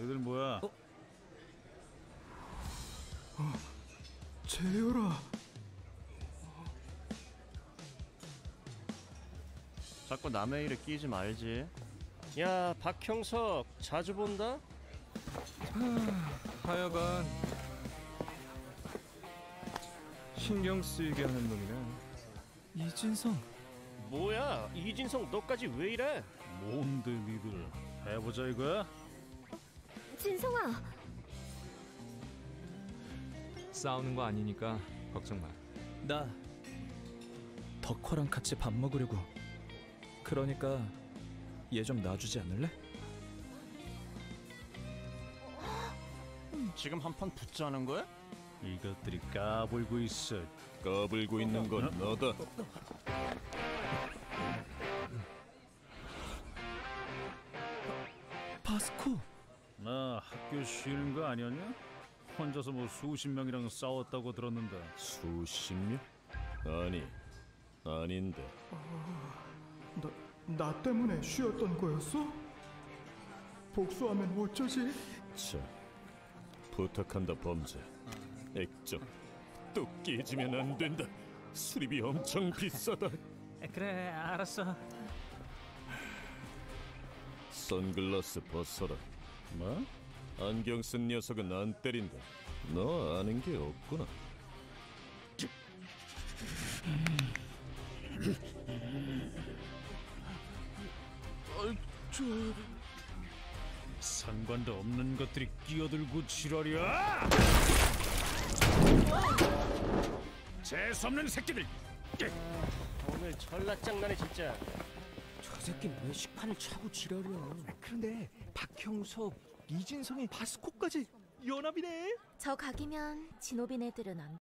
너희들 뭐야? 재열아. 자꾸 남의 일에 끼지 말지. 야, 박형석 자주 본다? 하여간 신경 쓰이게 하는 놈이네. 이진성. 뭐야, 이진성 너까지 왜 이래? 뭔데 니들 해보자 이거야? 진성아. 싸우는 거 아니니까 걱정 마. 나 덕화랑 같이 밥 먹으려고. 그러니까 얘 좀 놔주지 않을래? 지금 한 판 붙자는 거야? 이것들이 까불고 있어. 까불고 있는 건 너다. 바스코. 나 학교 쉬는 거 아니었냐? 혼자서 뭐 수십 명이랑 싸웠다고 들었는데. 수십 명? 아니, 아닌데. 나 때문에 쉬었던 거였어? 복수하면 어쩌지? 자, 부탁한다 범죄. 액정 또 깨지면 안 된다. 수리비 엄청 비싸다. 그래, 알았어. 선글라스 벗어라. 뭐? 안경 쓴 녀석은 안 때린다. 너 아는 게 없구나. 상관도 없는 것들이 끼어들고 지랄이야. 재수없는 새끼들. 오늘 전라장난해 진짜. 저 새끼 왜 식판을 차고 지랄이야. 그런데 박형석, 이진성이 바스코까지 연합이네. 저 각이면 진호빈 애들은 안